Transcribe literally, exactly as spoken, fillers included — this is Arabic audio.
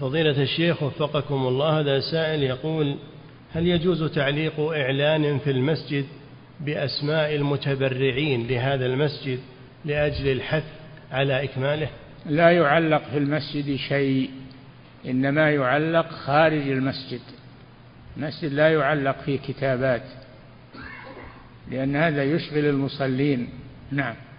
فضيلة الشيخ وفقكم الله، هذا سائل يقول: هل يجوز تعليق إعلان في المسجد بأسماء المتبرعين لهذا المسجد لأجل الحث على إكماله؟ لا يعلق في المسجد شيء، إنما يعلق خارج المسجد. المسجد لا يعلق فيه كتابات، لأن هذا يشغل المصلين. نعم.